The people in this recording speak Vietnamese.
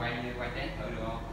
quay test thử được không?